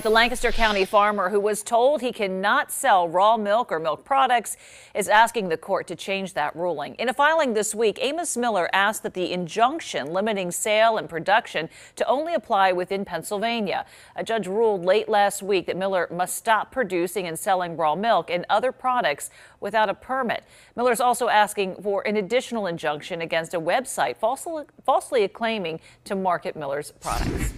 The Lancaster County farmer who was told he cannot sell raw milk or milk products is asking the court to change that ruling. In a filing this week, Amos Miller asked that the injunction limiting sale and production to only apply within Pennsylvania. A judge ruled late last week that Miller must stop producing and selling raw milk and other products without a permit. Miller is also asking for an additional injunction against a website falsely claiming to market Miller's products.